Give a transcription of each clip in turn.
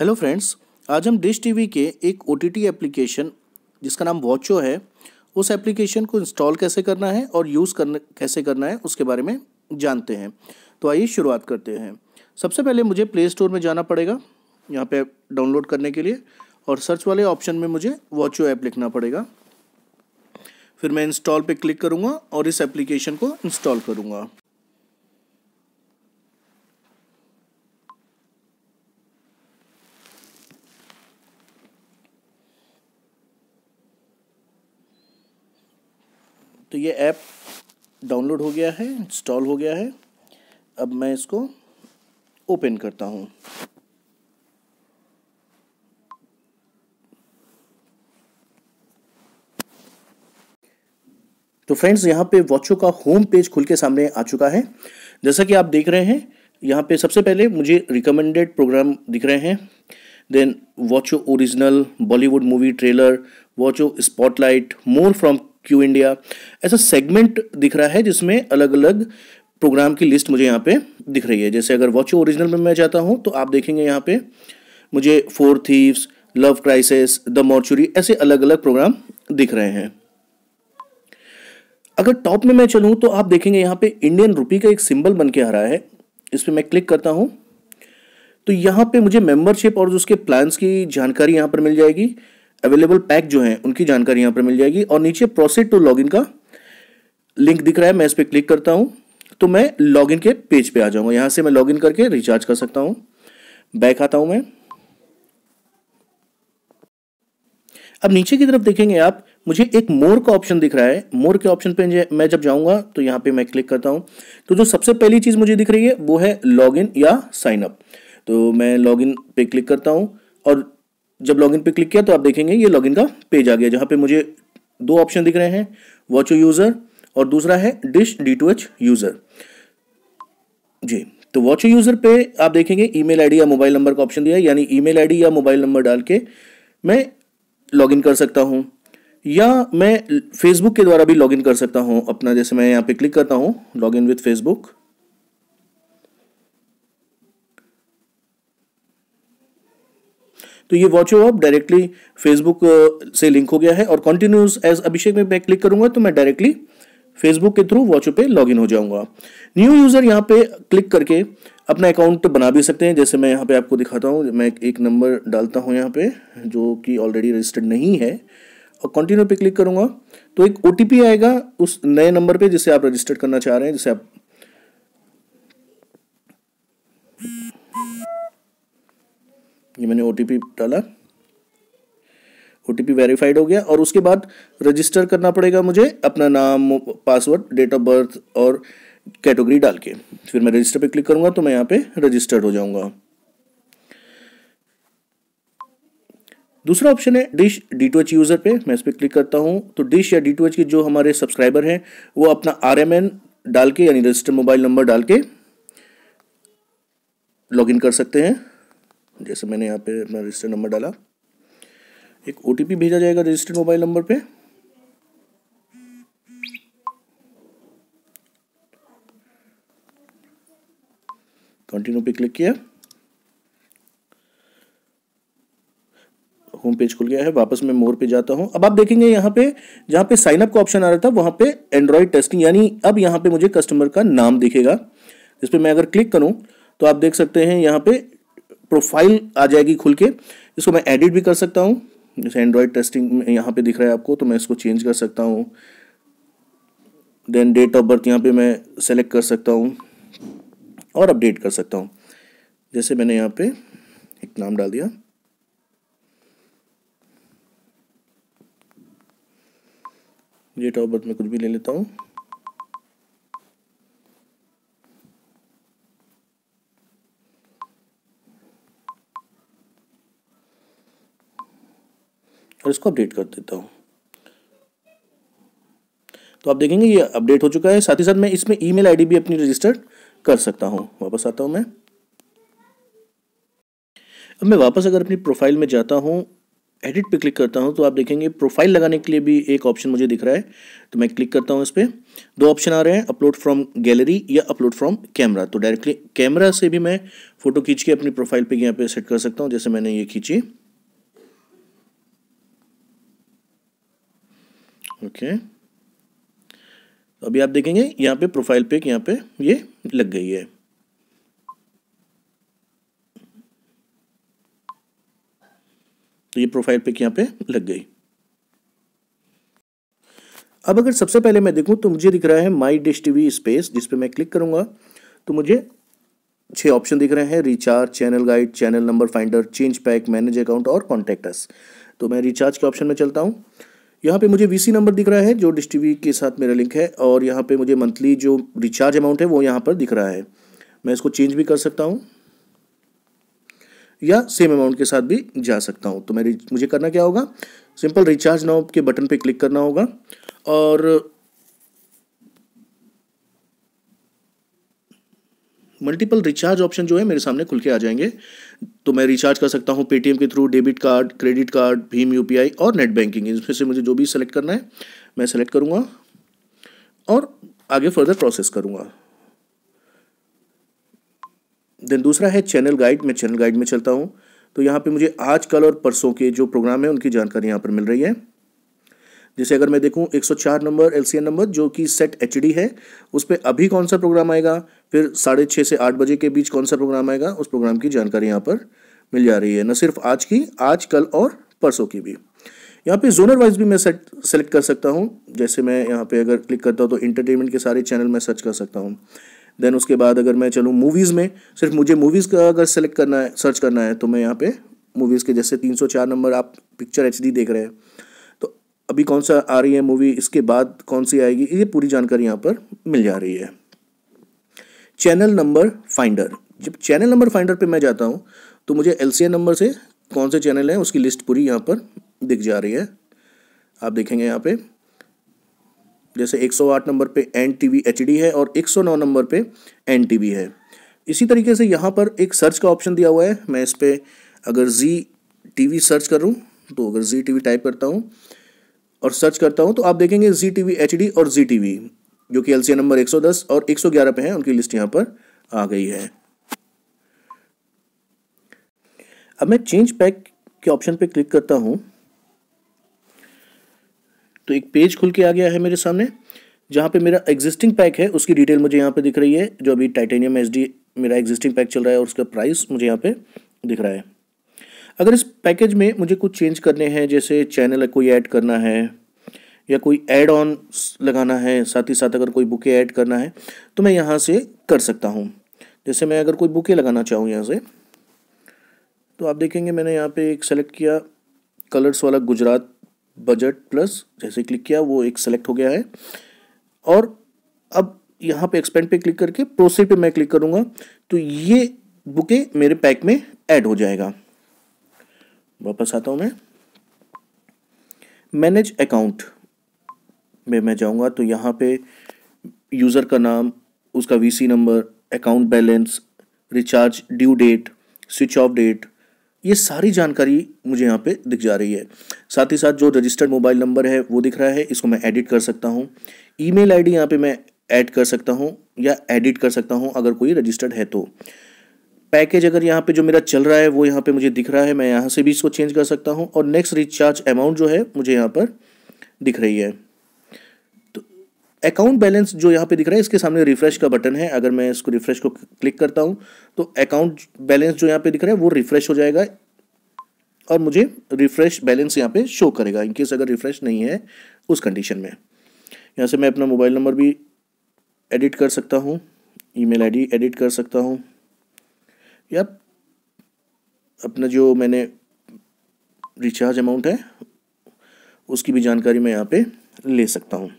Hello friends, आज हम dish TV के एक ओटीटी एप्लीकेशन जिसका नाम वॉचो है, उस एप्लीकेशन को इंस्टॉल कैसे करना है और यूज़ कैसे करना है उसके बारे में जानते हैं। तो आइए शुरुआत करते हैं। सबसे पहले मुझे प्ले स्टोर में जाना पड़ेगा यहाँ पे डाउनलोड करने के लिए, और सर्च वाले ऑप्शन में मुझे वॉचो ऐप लिखना पड़ेगा। फिर मैं इंस्टॉल पर क्लिक करूँगा और इस एप्लीकेशन को इंस्टॉल करूँगा। तो ये ऐप डाउनलोड हो गया है, इंस्टॉल हो गया है। अब मैं इसको ओपन करता हूँ। तो फ्रेंड्स, यहाँ पे वॉचो का होम पेज खुल के सामने आ चुका है। जैसा कि आप देख रहे हैं, यहाँ पे सबसे पहले मुझे रिकमेंडेड प्रोग्राम दिख रहे हैं, then Watcho original, Bollywood movie trailer, Watcho spotlight, more from Q India, ऐसा सेगमेंट दिख रहा है जिसमें अलग अलग प्रोग्राम की लिस्ट मुझे यहाँ पे दिख रही है। जैसे अगर वॉचो ओरिजिनल में मैं जाता हूँ तो आप देखेंगे यहाँ पे मुझे four thieves, love crisis, the mortuary, ऐसे अलग अलग प्रोग्राम दिख रहे हैं। अगर टॉप में मैं चलूँ तो आप देखेंगे यहाँ पे इंडियन रुपी का एक सिंबल बन के आ रहा है। इस पर मैं क्लिक करता हूँ तो यहाँ पे मुझे मेम्बरशिप और उसके प्लान्स की जानकारी यहाँ पर मिल जाएगी, अवेलेबल पैक जो हैं उनकी जानकारी यहाँ पर मिल जाएगी, और नीचे प्रोसीड टू लॉगिन का लिंक दिख रहा है। मैं इस पर क्लिक करता हूँ तो मैं लॉगिन के पेज पे आ जाऊँगा। यहाँ से मैं लॉगिन करके रिचार्ज कर सकता हूँ। बैक आता हूँ मैं। अब नीचे की तरफ देखेंगे आप, मुझे एक मोर का ऑप्शन दिख रहा है। मोर के ऑप्शन पे मैं जब जाऊँगा तो यहाँ पर मैं क्लिक करता हूँ तो जो सबसे पहली चीज़ मुझे दिख रही है वो है लॉगिन या साइनअप। तो मैं लॉगिन पे क्लिक करता हूँ, और जब लॉगिन पे क्लिक किया तो आप देखेंगे ये लॉगिन का पेज आ गया, जहाँ पे मुझे दो ऑप्शन दिख रहे हैं, वॉचो यूज़र और दूसरा है डिश D2H यूज़र जी। तो वॉचो यूज़र पे आप देखेंगे ईमेल आईडी या मोबाइल नंबर का ऑप्शन दिया है, यानी ईमेल आईडी या मोबाइल नंबर डाल के मैं लॉगिन कर सकता हूँ, या मैं फेसबुक के द्वारा भी लॉगिन कर सकता हूँ अपना। जैसे मैं यहाँ पर क्लिक करता हूँ लॉगिन विथ फेसबुक, तो ये वॉचो ऐप डायरेक्टली फेसबुक से लिंक हो गया है। और कंटिन्यूस एज अभिषेक में मैं क्लिक करूंगा तो मैं डायरेक्टली फेसबुक के थ्रू वॉचो पे लॉगिन हो जाऊंगा। न्यू यूज़र यहाँ पे क्लिक करके अपना अकाउंट बना भी सकते हैं। जैसे मैं यहाँ पे आपको दिखाता हूँ, मैं एक नंबर डालता हूँ यहाँ पे जो कि ऑलरेडी रजिस्टर्ड नहीं है, और कंटिन्यू पे क्लिक करूँगा तो एक OTP आएगा उस नए नंबर पर जिसे आप रजिस्टर्ड करना चाह रहे हैं, जिसे आप ये मैंने OTP डाला, OTP वेरीफाइड हो गया, और उसके बाद रजिस्टर करना पड़ेगा मुझे अपना नाम, पासवर्ड, डेट ऑफ बर्थ और कैटेगरी डाल के। फिर मैं रजिस्टर पे क्लिक करूंगा तो मैं यहाँ पे रजिस्टर्ड हो जाऊंगा। दूसरा ऑप्शन है डिश D2H यूज़र पे, मैं इस पर क्लिक करता हूँ तो डिश या D2H के जो हमारे सब्सक्राइबर हैं वो अपना RMN डाल के, यानी रजिस्टर्ड मोबाइल नंबर डाल के लॉगिन कर सकते हैं। जैसे मैंने यहाँ पे अपना रजिस्टर्ड नंबर डाला, एक OTP भेजा जाएगा रजिस्टर्ड मोबाइल नंबर पे, कंटिन्यू पे क्लिक किया, होम पेज खुल गया है। वापस मैं मोर पे जाता हूँ। अब आप देखेंगे यहाँ पे जहाँ पे साइनअप का ऑप्शन आ रहा था वहाँ पे एंड्रॉयड टेस्टिंग, यानी अब यहाँ पे मुझे कस्टमर का नाम दिखेगा। इस पर मैं अगर क्लिक करूँ तो आप देख सकते हैं यहाँ पे प्रोफाइल आ जाएगी खुल के। इसको मैं एडिट भी कर सकता हूँ, जैसे एंड्रॉयड टेस्टिंग में यहाँ पे दिख रहा है आपको, तो मैं इसको चेंज कर सकता हूँ। देन डेट ऑफ बर्थ यहाँ पे मैं सेलेक्ट कर सकता हूँ और अपडेट कर सकता हूँ। जैसे मैंने यहाँ पे एक नाम डाल दिया, डेट ऑफ बर्थ में कुछ भी ले लेता हूँ। इसको अपडेट कर देता हूँ तो आप देखेंगे ये अपडेट हो चुका है। साथ ही साथ मैं इसमें ईमेल आईडी भी अपनी रजिस्टर्ड कर सकता हूँ। वापस आता हूँ मैं। अब मैं वापस अगर अपनी प्रोफाइल में जाता हूँ, एडिट पे क्लिक करता हूँ तो आप देखेंगे प्रोफाइल लगाने के लिए भी एक ऑप्शन मुझे दिख रहा है, तो मैं क्लिक करता हूँ इस पर। दो ऑप्शन आ रहे हैं, अपलोड फ्रॉम गैलरी या अपलोड फ्रॉम कैमरा। तो डायरेक्टली कैमरा से भी मैं फोटो खींच के अपनी प्रोफाइल पे यहाँ पे सेट कर सकता हूँ। जैसे मैंने ये खींची, ओके, तो अभी आप देखेंगे यहाँ पे प्रोफाइल पिक यहाँ पे ये लग गई है। तो ये प्रोफाइल पिक यहाँ पे लग गई। अब अगर सबसे पहले मैं देखूं तो मुझे दिख रहा है माई डिश टीवी स्पेस, जिस पे मैं क्लिक करूंगा तो मुझे 6 ऑप्शन दिख रहे हैं, recharge, channel guide, channel number finder, change pack, manage account और कॉन्टैक्ट अस। तो मैं रिचार्ज के ऑप्शन में चलता हूं। यहाँ पे मुझे वीसी नंबर दिख रहा है जो डिश टीवी के साथ मेरा लिंक है, और यहाँ पे मुझे मंथली जो रिचार्ज अमाउंट है वो यहाँ पर दिख रहा है। मैं इसको चेंज भी कर सकता हूँ या सेम अमाउंट के साथ भी जा सकता हूँ। तो मुझे करना क्या होगा, सिंपल रिचार्ज नाउ के बटन पे क्लिक करना होगा और मल्टीपल रिचार्ज ऑप्शन जो है मेरे सामने खुल के आ जाएंगे। तो मैं रिचार्ज कर सकता हूँ पेटीएम के through, debit card, credit card, भीम, यूपीआई और नेट बैंकिंग। इसमें से मुझे जो भी सेलेक्ट करना है मैं सेलेक्ट करूँगा और आगे फर्दर प्रोसेस करूँगा। देन दूसरा है चैनल गाइड। मैं चैनल गाइड में चलता हूँ तो यहाँ पे मुझे आज, कल और परसों के जो प्रोग्राम है उनकी जानकारी यहाँ पर मिल रही है। जैसे अगर मैं देखूँ 104 नंबर LCN नंबर जो कि सेट HD है, उस पर अभी कौन सा प्रोग्राम आएगा, फिर 6:30 से 8 बजे के बीच कौन सा प्रोग्राम आएगा, उस प्रोग्राम की जानकारी यहाँ पर मिल जा रही है। न सिर्फ आज की, आज, कल और परसों की भी। यहाँ पे जोनर वाइज भी मैं सेलेक्ट कर सकता हूँ। जैसे मैं यहाँ पे अगर क्लिक करता हूँ तो एंटरटेनमेंट के सारे चैनल मैं सर्च कर सकता हूँ। देन उसके बाद अगर मैं चलूँ मूवीज़ में, सिर्फ मुझे मूवीज़ का अगर सेलेक्ट करना है, सर्च करना है, तो मैं यहाँ पे मूवीज़ के जैसे 304 नंबर आप पिक्चर HD देख रहे हैं, तो अभी कौन सा आ रही है मूवी, इसके बाद कौन सी आएगी, ये पूरी जानकारी यहाँ पर मिल जा रही है। चैनल नंबर फाइंडर, जब चैनल नंबर फाइंडर पर मैं जाता हूँ तो मुझे LCN नंबर से कौन से चैनल हैं उसकी लिस्ट पूरी यहाँ पर दिख जा रही है। आप देखेंगे यहाँ पर जैसे 108 नंबर पे NTVI HD है और 109 नंबर पे NTV है। इसी तरीके से यहाँ पर एक सर्च का ऑप्शन दिया हुआ है। मैं इस पर अगर GT TV सर्च करूँ, तो अगर GT TV टाइप करता हूँ और सर्च करता हूँ तो आप देखेंगे GT TV HD और GTV जो कि LCN नंबर 110 और 111 पे हैं, उनकी लिस्ट यहाँ पर आ गई है। अब मैं चेंज पैक के ऑप्शन पे क्लिक करता हूँ तो एक पेज खुल के आ गया है मेरे सामने, जहाँ पे मेरा एग्जिस्टिंग पैक है उसकी डिटेल मुझे यहाँ पे दिख रही है। जो अभी टाइटेनियम SD मेरा एग्जिस्टिंग पैक चल रहा है और उसका प्राइस मुझे यहाँ पे दिख रहा है। अगर इस पैकेज में मुझे कुछ चेंज करने हैं, जैसे चैनल कोई ऐड करना है या कोई ऐड ऑन लगाना है, साथ ही साथ अगर कोई बुके ऐड करना है तो मैं यहाँ से कर सकता हूँ। जैसे मैं अगर कोई बुके लगाना चाहूँ यहाँ से, तो आप देखेंगे मैंने यहाँ पर एक सेलेक्ट किया कलर्स वाला गुजरात बजट प्लस, जैसे क्लिक किया वो एक सेलेक्ट हो गया है। और अब यहाँ पे एक्सपेंड पे क्लिक करके प्रोसीड पे मैं क्लिक करूँगा तो ये बुके मेरे पैक में ऐड हो जाएगा। वापस आता हूँ मैं मैनेज अकाउंट में, मैं जाऊँगा तो यहाँ पे यूज़र का नाम, उसका VC number, account balance, recharge due date, switch off date, ये सारी जानकारी मुझे यहाँ पे दिख जा रही है। साथ ही साथ जो रजिस्टर्ड मोबाइल नंबर है वो दिख रहा है, इसको मैं एडिट कर सकता हूँ। ईमेल आईडी यहाँ पे मैं ऐड कर सकता हूँ या एडिट कर सकता हूँ अगर कोई रजिस्टर्ड है तो। पैकेज अगर यहाँ पे जो मेरा चल रहा है वो यहाँ पे मुझे दिख रहा है, मैं यहाँ से भी इसको चेंज कर सकता हूँ। और नेक्स्ट रिचार्ज अमाउंट जो है मुझे यहाँ पर दिख रही है। तो अकाउंट बैलेंस जो यहाँ पे दिख रहा है इसके सामने रिफ्रेश का बटन है, अगर मैं इसको रिफ्रेश को क्लिक करता हूँ तो अकाउंट बैलेंस जो यहाँ पे दिख रहा है वो रिफ्रेश हो जाएगा और मुझे रिफ्रेश बैलेंस यहाँ पे शो करेगा, इनकेस अगर रिफ्रेश नहीं है उस कंडीशन में। यहाँ से मैं अपना मोबाइल नंबर भी एडिट कर सकता हूँ, ईमेल आईडी एडिट कर सकता हूँ, या अपना जो मैंने रिचार्ज अमाउंट है उसकी भी जानकारी मैं यहाँ पे ले सकता हूँ।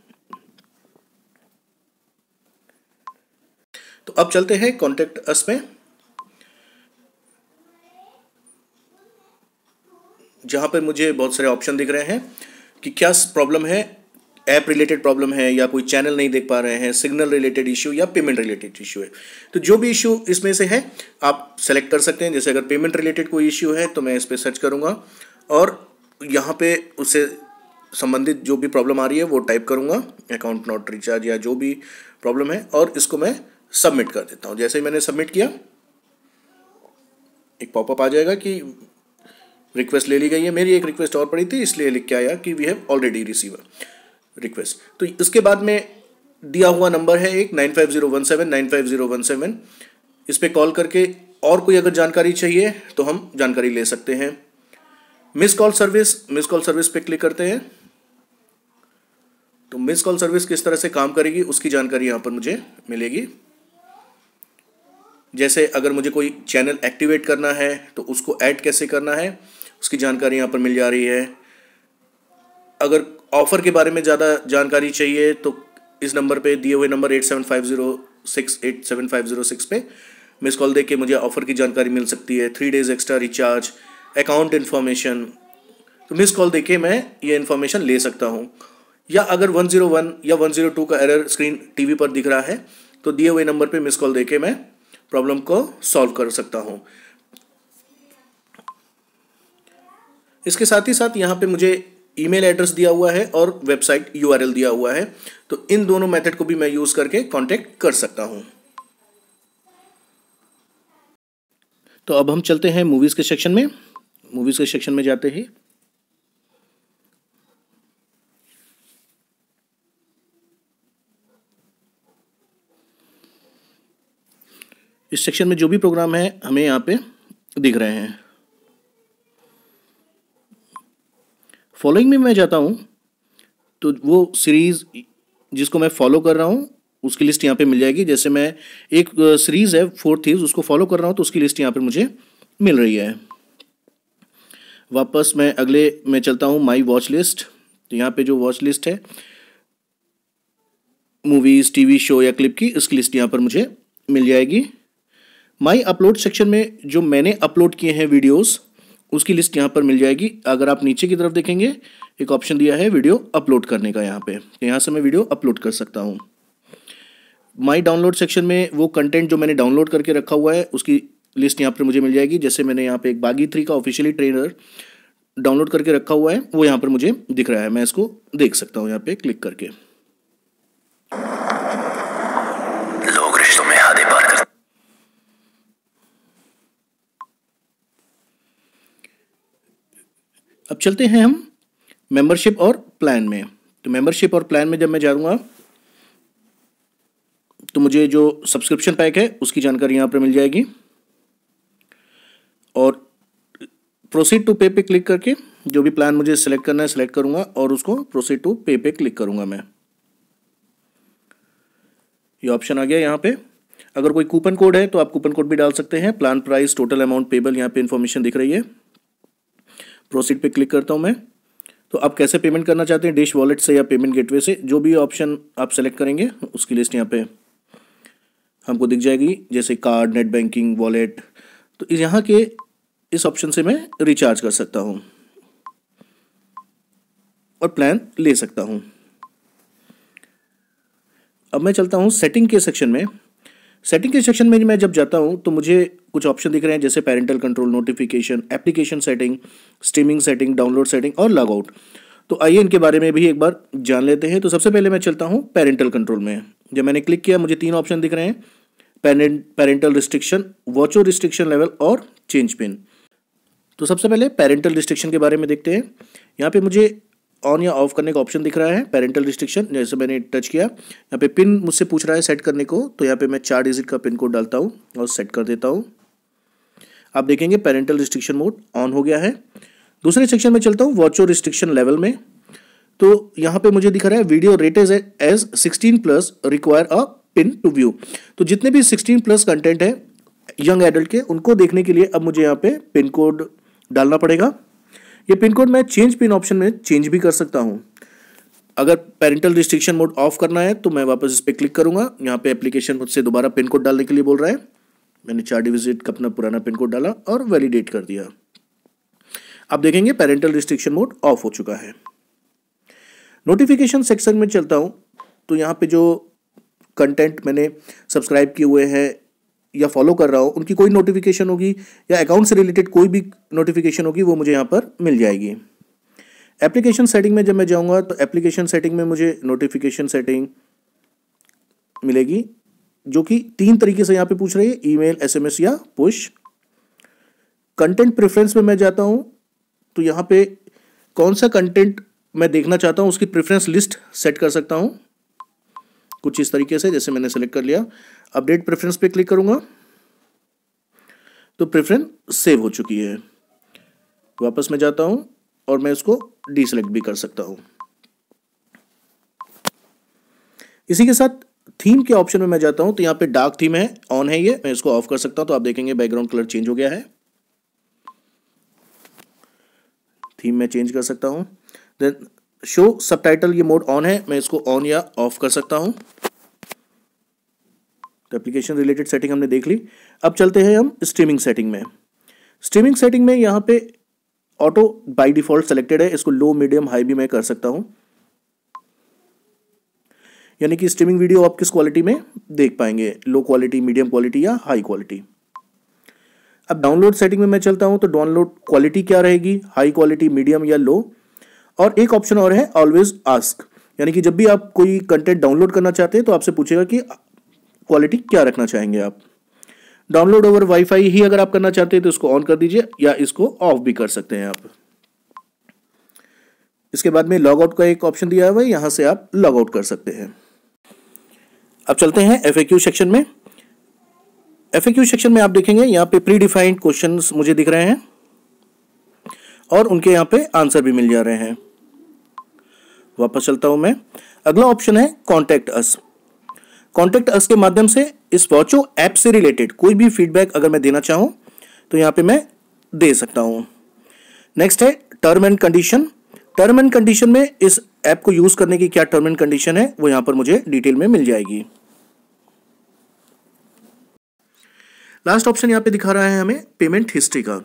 तो अब चलते हैं कॉन्टैक्ट अस में, जहाँ पर मुझे बहुत सारे ऑप्शन दिख रहे हैं कि क्या प्रॉब्लम है, ऐप रिलेटेड प्रॉब्लम है या कोई चैनल नहीं देख पा रहे हैं, सिग्नल रिलेटेड इश्यू या पेमेंट रिलेटेड इश्यू है। तो जो भी इश्यू इसमें से है आप सेलेक्ट कर सकते हैं। जैसे अगर पेमेंट रिलेटेड कोई इश्यू है तो मैं इस पर सर्च करूँगा और यहाँ पे उसे संबंधित जो भी प्रॉब्लम आ रही है वो टाइप करूँगा, अकाउंट नॉट रिचार्ज या जो भी प्रॉब्लम है, और इसको मैं सबमिट कर देता हूँ। जैसे ही मैंने सबमिट किया एक पॉपअप आ जाएगा कि रिक्वेस्ट ले ली गई है। मेरी एक रिक्वेस्ट और पड़ी थी इसलिए लिख के आया कि we have already receive request. तो इसके बाद में दिया हुआ नंबर है एक 9501795017, इस पर कॉल करके और कोई अगर जानकारी चाहिए तो हम जानकारी ले सकते हैं। मिस कॉल सर्विस पे क्लिक करते हैं तो मिस कॉल सर्विस किस तरह से काम करेगी उसकी जानकारी यहाँ पर मुझे मिलेगी। जैसे अगर मुझे कोई चैनल एक्टिवेट करना है तो उसको ऐड कैसे करना है उसकी जानकारी यहाँ पर मिल जा रही है। अगर ऑफ़र के बारे में ज़्यादा जानकारी चाहिए तो इस नंबर पे, दिए हुए नंबर 8750687506 पे मिस कॉल दे के मुझे ऑफ़र की जानकारी मिल सकती है। 3 days extra recharge, account information, तो मिस कॉल दे के मैं ये इन्फॉर्मेशन ले सकता हूँ। या अगर 101 या 102 का एरर स्क्रीन टीवी पर दिख रहा है तो दिए हुए नंबर पर मिस कॉल दे के मैं प्रॉब्लम को सॉल्व कर सकता हूँ। इसके साथ ही साथ यहाँ पे मुझे ईमेल एड्रेस दिया हुआ है और वेबसाइट यूआरएल दिया हुआ है, तो इन दोनों मेथड को भी मैं यूज़ करके कांटेक्ट कर सकता हूँ। तो अब हम चलते हैं मूवीज़ के सेक्शन में। मूवीज़ के सेक्शन में जाते ही इस सेक्शन में जो भी प्रोग्राम है हमें यहाँ पे दिख रहे हैं। फॉलोइंग में मैं जाता हूँ तो वो सीरीज़ जिसको मैं फॉलो कर रहा हूँ उसकी लिस्ट यहाँ पे मिल जाएगी। जैसे मैं एक सीरीज़ है फोर थीव्स उसको फॉलो कर रहा हूँ तो उसकी लिस्ट यहाँ पे मुझे मिल रही है। वापस मैं अगले में चलता हूँ माई वॉच लिस्ट, तो यहाँ पे जो वॉच लिस्ट है मूवीज़, टीवी शो या क्लिप की, इसकी लिस्ट यहाँ पर मुझे मिल जाएगी। माई अपलोड सेक्शन में जो मैंने अपलोड किए हैं वीडियोस उसकी लिस्ट यहाँ पर मिल जाएगी। अगर आप नीचे की तरफ देखेंगे एक ऑप्शन दिया है वीडियो अपलोड करने का, यहाँ पे यहाँ से मैं वीडियो अपलोड कर सकता हूँ। माई डाउनलोड सेक्शन में वो कंटेंट जो मैंने डाउनलोड करके रखा हुआ है उसकी लिस्ट यहाँ पर मुझे मिल जाएगी। जैसे मैंने यहाँ पर एक बागी 3 का ऑफिशियली ट्रेलर डाउनलोड करके रखा हुआ है वो यहाँ पर मुझे दिख रहा है, मैं इसको देख सकता हूँ यहाँ पर क्लिक करके। अब चलते हैं हम मेंबरशिप और प्लान में। तो मेंबरशिप और प्लान में जब मैं जाऊँगा तो मुझे जो सब्सक्रिप्शन पैक है उसकी जानकारी यहाँ पर मिल जाएगी और प्रोसीड टू पे पे क्लिक करके जो भी प्लान मुझे सेलेक्ट करना है सेलेक्ट करूँगा और उसको प्रोसीड टू पे पे क्लिक करूँगा। मैं ये ऑप्शन आ गया यहाँ पे। अगर कोई कूपन कोड है तो आप कूपन कोड भी डाल सकते हैं। Plan price, total amount payable, यहाँ पर इन्फॉर्मेशन दिख रही है। प्रोसीड पे क्लिक करता हूं मैं। तो आप कैसे पेमेंट करना चाहते हैं, डिश वॉलेट से या पेमेंट गेटवे से, जो भी ऑप्शन आप सेलेक्ट करेंगे उसकी लिस्ट यहां पे हमको दिख जाएगी। जैसे कार्ड, नेट बैंकिंग, वॉलेट, तो यहां के इस ऑप्शन से मैं रिचार्ज कर सकता हूं और प्लान ले सकता हूं। अब मैं चलता हूं सेटिंग के सेक्शन में। सेटिंग के सेक्शन में मैं जब जाता हूं तो मुझे कुछ ऑप्शन दिख रहे हैं जैसे parental control, notification, application setting, streaming setting, download setting और लॉग आउट। तो आइए इनके बारे में भी एक बार जान लेते हैं। तो सबसे पहले मैं चलता हूं पेरेंटल कंट्रोल में। जब मैंने क्लिक किया मुझे 3 ऑप्शन दिख रहे हैं, parental restriction, Watcho restriction level और चेंज पिन। तो सबसे पहले पेरेंटल रिस्ट्रिक्शन के बारे में देखते हैं। यहाँ पर मुझे ऑन या ऑफ करने का ऑप्शन दिख रहा है। पेरेंटल रिस्ट्रिक्शन जैसे मैंने टच किया, यहाँ पे पिन मुझसे पूछ रहा है सेट करने को, तो यहाँ पे मैं 4 डिजिट का पिन कोड डालता हूँ और सेट कर देता हूँ। आप देखेंगे पेरेंटल रिस्ट्रिक्शन मोड ऑन हो गया है। दूसरे सेक्शन में चलता हूँ वॉचो रिस्ट्रिक्शन लेवल में। तो यहाँ पे मुझे दिख रहा है video rated age 16+ require a pin to view. तो जितने भी 16+ कंटेंट है यंग एडल्ट के उनको देखने के लिए अब मुझे यहाँ पे पिन कोड डालना पड़ेगा। ये पिन कोड मैं चेंज पिन ऑप्शन में चेंज भी कर सकता हूँ। अगर पेरेंटल रिस्ट्रिक्शन मोड ऑफ करना है तो मैं वापस इस पर क्लिक करूँगा। यहाँ पे एप्लीकेशन मुझसे दोबारा पिन कोड डालने के लिए बोल रहा है। मैंने 4 डिजिट का अपना पुराना पिन कोड डाला और वैलिडेट कर दिया। आप देखेंगे पेरेंटल रिस्ट्रिक्शन मोड ऑफ हो चुका है। नोटिफिकेशन सेक्शन में चलता हूँ तो यहाँ पर जो कंटेंट मैंने सब्सक्राइब किए हुए हैं या फॉलो कर रहा हो उनकी कोई नोटिफिकेशन होगी या अकाउंट से रिलेटेड कोई भी नोटिफिकेशन होगी वो मुझे यहाँ पर मिल जाएगी। एप्लीकेशन सेटिंग में जब मैं जाऊँगा तो एप्लीकेशन सेटिंग में मुझे नोटिफिकेशन सेटिंग मिलेगी जो कि तीन तरीके से यहाँ पे पूछ रही है, ईमेल, एसएमएस या पुश। कंटेंट प्रेफरेंस में मैं जाता हूँ तो यहाँ पे कौन सा कंटेंट मैं देखना चाहता हूँ उसकी प्रेफरेंस लिस्ट सेट कर सकता हूँ कुछ इस तरीके से, जैसे मैंने सेलेक्ट कर लिया। अपडेट प्रेफरेंस पे क्लिक करूँगा तो प्रेफरेंस सेव हो चुकी है। वापस मैं जाता हूँ और मैं इसको डीसेलेक्ट भी कर सकता हूँ। इसी के साथ थीम के ऑप्शन में मैं जाता हूं तो यहां पे डार्क थीम है, ऑन है ये, मैं इसको ऑफ कर सकता हूं। तो आप देखेंगे बैकग्राउंड कलर चेंज हो गया है। थीम मैं चेंज कर सकता हूं। देन शो सबटाइटल ये मोड ऑन है, मैं इसको ऑन या ऑफ कर सकता हूं। तो एप्लीकेशन रिलेटेड सेटिंग हमने देख ली। अब चलते हैं हम स्ट्रीमिंग सेटिंग में। स्ट्रीमिंग सेटिंग में यहां पे ऑटो बाय डिफॉल्ट सेलेक्टेड है, इसको लो, मीडियम, हाई भी मैं कर सकता हूं, यानी कि स्ट्रीमिंग वीडियो आप किस क्वालिटी में देख पाएंगे, लो क्वालिटी, मीडियम क्वालिटी या हाई क्वालिटी। अब डाउनलोड सेटिंग में मैं चलता हूं तो डाउनलोड क्वालिटी क्या रहेगी, हाई क्वालिटी, मीडियम या लो। और एक ऑप्शन और है ऑलवेज आस्क, यानी कि जब भी आप कोई कंटेंट डाउनलोड करना चाहते हैं तो आपसे पूछेगा कि क्वालिटी क्या रखना चाहेंगे आप। डाउनलोड ओवर वाईफाई ही अगर आप करना चाहते हैं तो इसको ऑन कर दीजिए या इसको ऑफ भी कर सकते हैं आप। इसके बाद में लॉग आउट का एक ऑप्शन दिया हुआ है, यहाँ से आप लॉग आउट कर सकते हैं। अब चलते हैं FAQ सेक्शन में। FAQ सेक्शन में आप देखेंगे यहाँ पे प्री डिफाइंड क्वेश्चंस मुझे दिख रहे हैं और उनके यहाँ पे आंसर भी मिल जा रहे हैं। वापस चलता हूँ मैं। अगला ऑप्शन है कॉन्टैक्ट अस। कॉन्टैक्ट अस के माध्यम से इस वॉचो ऐप से रिलेटेड कोई भी फीडबैक अगर मैं देना चाहूँ तो यहाँ पे मैं दे सकता हूँ। नेक्स्ट है term and condition. Term and condition में इस ऐप को यूज करने की क्या टर्म एंड कंडीशन है वो यहां पर मुझे डिटेल में मिल जाएगी। लास्ट ऑप्शन यहां पे दिखा रहा है हमें पेमेंट हिस्ट्री का।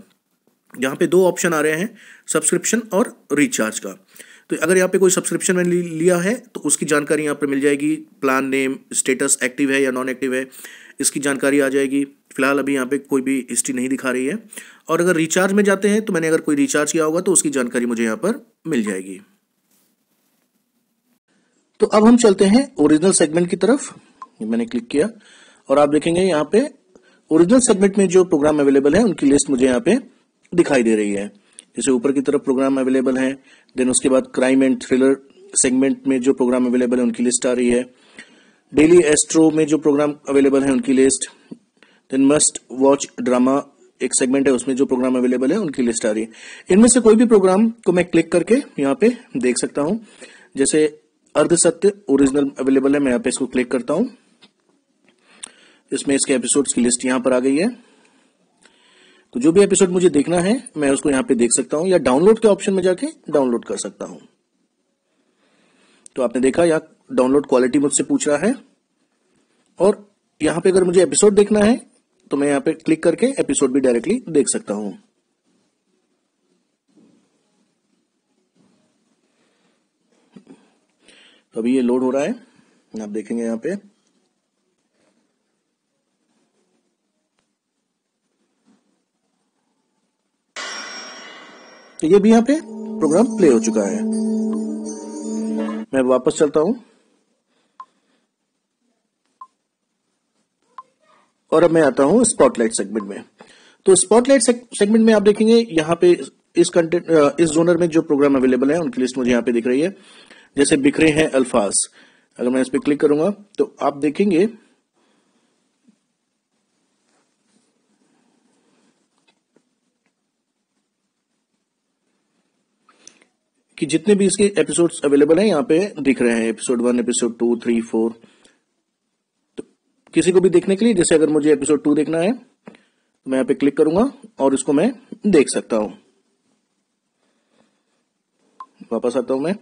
यहां पे दो ऑप्शन आ रहे हैं, सब्सक्रिप्शन और रिचार्ज का। तो अगर यहां पे कोई सब्सक्रिप्शन मैंने लिया है तो उसकी जानकारी यहां पर मिल जाएगी, प्लान नेम, स्टेटस एक्टिव है या नॉन एक्टिव है, इसकी जानकारी आ जाएगी। फिलहाल अभी यहाँ पे कोई भी हिस्ट्री नहीं दिखा रही है। और अगर रिचार्ज में जाते हैं तो मैंने अगर कोई रिचार्ज किया होगा तो उसकी जानकारी मुझे यहाँ पर मिल जाएगी। तो अब हम चलते हैं ओरिजिनल सेगमेंट की तरफ। मैंने क्लिक किया और आप देखेंगे यहाँ पे ओरिजिनल सेगमेंट में जो प्रोग्राम अवेलेबल है उनकी लिस्ट मुझे यहाँ पे दिखाई दे रही है। जैसे ऊपर की तरफ प्रोग्राम अवेलेबल है, देन उसके बाद क्राइम एंड थ्रिलर सेगमेंट में जो प्रोग्राम अवेलेबल है उनकी लिस्ट आ रही है, डेली एस्ट्रो में जो प्रोग्राम अवेलेबल है उनकी list, then must watch drama एक सेगमेंट है उसमें जो प्रोग्राम अवेलेबल है उनकी लिस्ट आ रही है। इनमें से कोई भी प्रोग्राम को मैं क्लिक करके यहाँ पे देख सकता हूँ। जैसे अर्ध सत्य ओरिजिनल अवेलेबल है, मैं यहाँ पे इसको क्लिक करता हूँ, इसमें इसके एपिसोड्स की लिस्ट यहाँ पर आ गई है। तो जो भी एपिसोड मुझे देखना है मैं उसको यहाँ पे देख सकता हूँ या डाउनलोड के ऑप्शन में जाके डाउनलोड कर सकता हूँ। तो आपने देखा यहाँ डाउनलोड क्वालिटी मुझसे पूछ रहा है और यहाँ पे अगर मुझे एपिसोड देखना है तो मैं यहाँ पे क्लिक करके एपिसोड भी डायरेक्टली देख सकता हूं। तो अभी ये लोड हो रहा है, आप देखेंगे यहाँ पे तो ये भी यहाँ पे प्रोग्राम प्ले हो चुका है। मैं वापस चलता हूं और अब मैं आता हूं स्पॉटलाइट सेगमेंट में। तो स्पॉटलाइट सेगमेंट में आप देखेंगे यहाँ पे इस जोनर में जो प्रोग्राम अवेलेबल है उनकी लिस्ट मुझे यहाँ पे दिख रही है। जैसे बिखरे हैं अल्फाज, अगर मैं इस पर क्लिक करूंगा तो आप देखेंगे कि जितने भी इसके एपिसोड्स अवेलेबल हैं यहाँ पे दिख रहे हैं, एपिसोड 1, एपिसोड 2, 3, 4। किसी को भी देखने के लिए, जैसे अगर मुझे एपिसोड 2 देखना है तो मैं यहाँ पे क्लिक करूंगा और इसको मैं देख सकता हूं। वापस आता हूं मैं।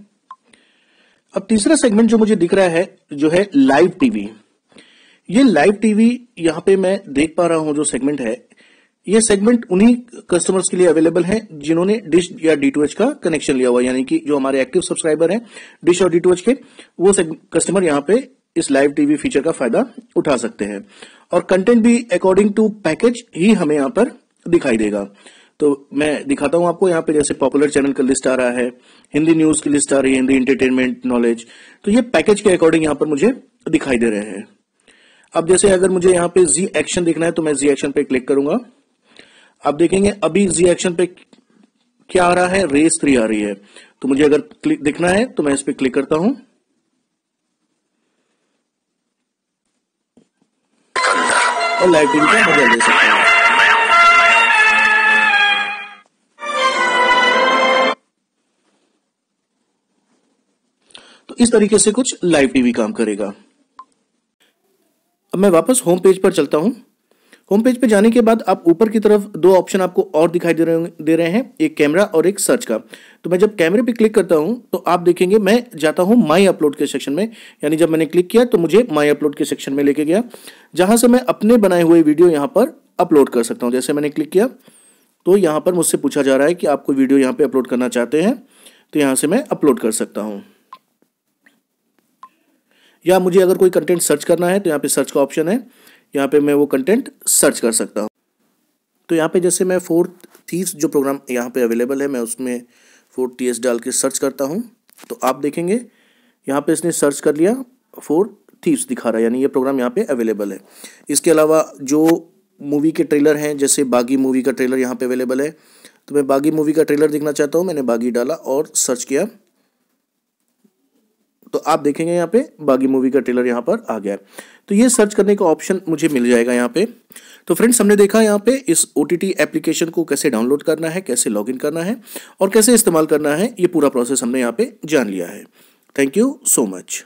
अब तीसरा सेगमेंट जो मुझे दिख रहा है जो है लाइव टीवी। ये लाइव टीवी यहाँ पे मैं देख पा रहा हूं जो सेगमेंट है, ये सेगमेंट उन्हीं कस्टमर्स के लिए अवेलेबल है जिन्होंने डिश या D2H का कनेक्शन लिया हुआ, यानी कि जो हमारे एक्टिव सब्सक्राइबर है डिश और D2H के, वो कस्टमर यहाँ पे इस लाइव टीवी फीचर का फायदा उठा सकते हैं। और कंटेंट भी अकॉर्डिंग टू पैकेज ही हमें यहाँ पर दिखाई देगा। तो मैं दिखाता हूं आपको यहाँ पे, जैसे पॉपुलर चैनल का लिस्ट आ रहा है, हिंदी न्यूज की लिस्ट आ रही है, हिंदी एंटरटेनमेंट नॉलेज, तो ये पैकेज के अकॉर्डिंग यहाँ पर मुझे दिखाई दे रहे हैं। अब जैसे अगर मुझे यहाँ पे जी एक्शन देखना है तो मैं जी एक्शन पे क्लिक करूंगा। आप देखेंगे अभी जी एक्शन पे क्या आ रहा है, रेस 3 आ रही है। तो मुझे अगर क्लिक दिखना है तो मैं इस पे क्लिक करता हूं। और लाइव टीवी का मजा ले सकते हैं। तो इस तरीके से कुछ लाइव टीवी काम करेगा। अब मैं वापस होम पेज पर चलता हूं। होम पेज पे जाने के बाद आप ऊपर की तरफ दो ऑप्शन आपको और दिखाई दे रहे हैं, एक कैमरा और एक सर्च का। तो मैं जब कैमरे पे क्लिक करता हूं तो आप देखेंगे मैं जाता हूं माई अपलोड के सेक्शन में, यानी जब मैंने क्लिक किया तो मुझे माई अपलोड के सेक्शन में लेके गया, जहां से मैं अपने बनाए हुए वीडियो यहां पर अपलोड कर सकता हूं। जैसे मैंने क्लिक किया तो यहाँ पर मुझसे पूछा जा रहा है कि आप कोई वीडियो यहाँ पर अपलोड करना चाहते हैं, तो यहाँ से मैं अपलोड कर सकता हूँ। या मुझे अगर कोई कंटेंट सर्च करना है तो यहाँ पे सर्च का ऑप्शन है, यहाँ पे मैं वो कंटेंट सर्च कर सकता हूँ। तो यहाँ पे जैसे मैं फोर थीव्स जो प्रोग्राम यहाँ पे अवेलेबल है, मैं उसमें 4TS डाल के सर्च करता हूँ। तो आप देखेंगे यहाँ पे इसने सर्च कर लिया, 4 थीव्स दिखा रहा है, यानी ये प्रोग्राम यहाँ पे अवेलेबल है। इसके अलावा जो मूवी के ट्रेलर हैं, जैसे बागी मूवी का ट्रेलर यहाँ पर अवेलेबल है, तो मैं बागी मूवी का ट्रेलर देखना चाहता हूँ, मैंने बागी डाला और सर्च किया तो आप देखेंगे यहाँ पे बागी मूवी का ट्रेलर यहाँ पर आ गया है। तो ये सर्च करने का ऑप्शन मुझे मिल जाएगा यहाँ पे। तो फ्रेंड्स, हमने देखा यहाँ पे इस OTT एप्लीकेशन को कैसे डाउनलोड करना है, कैसे लॉगिन करना है और कैसे इस्तेमाल करना है, ये पूरा प्रोसेस हमने यहाँ पे जान लिया है। Thank you so much.